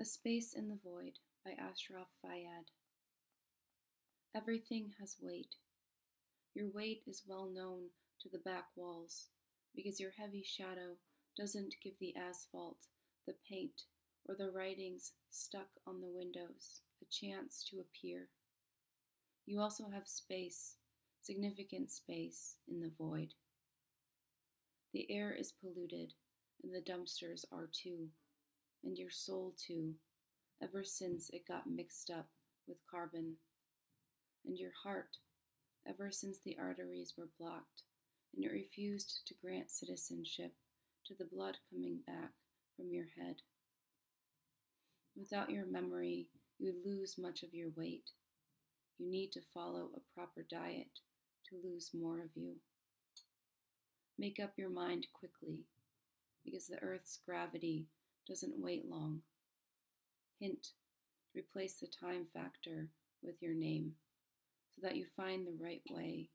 A Space in the Void by Ashraf Fayadh. Everything has weight. Your weight is well known to the back walls, because your heavy shadow doesn't give the asphalt, the paint, or the writings stuck on the windows a chance to appear. You also have space, significant space, in the void. The air is polluted, and the dumpsters are too. And your soul too, ever since it got mixed up with carbon. And your heart, ever since the arteries were blocked, and it refused to grant citizenship to the blood coming back from your head. Without your memory, you lose much of your weight. You need to follow a proper diet to lose more of you. Make up your mind quickly, because the Earth's gravity doesn't wait long. Hint, replace the time factor with your name so that you find the right way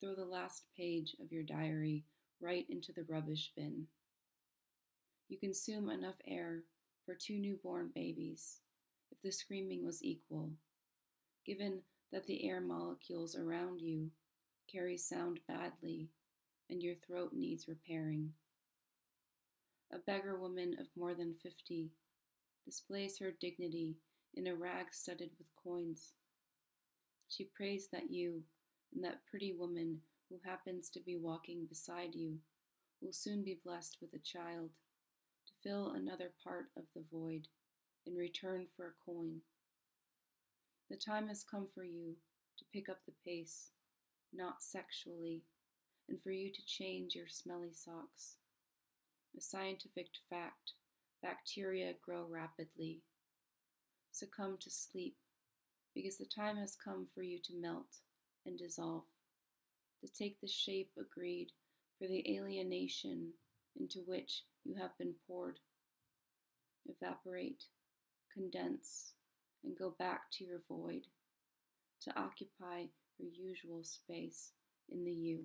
to throw the last page of your diary right into the rubbish bin. You consume enough air for 2 newborn babies if the screaming was equal, given that the air molecules around you carry sound badly and your throat needs repairing. A beggar woman of more than 50 displays her dignity in a rag studded with coins. She prays that you and that pretty woman who happens to be walking beside you will soon be blessed with a child to fill another part of the void in return for a coin. The time has come for you to pick up the pace, not sexually, and for you to change your smelly socks. A scientific fact, bacteria grow rapidly. Succumb to sleep, because the time has come for you to melt and dissolve, to take the shape agreed for the alienation into which you have been poured. Evaporate, condense, and go back to your void, to occupy your usual space in the you.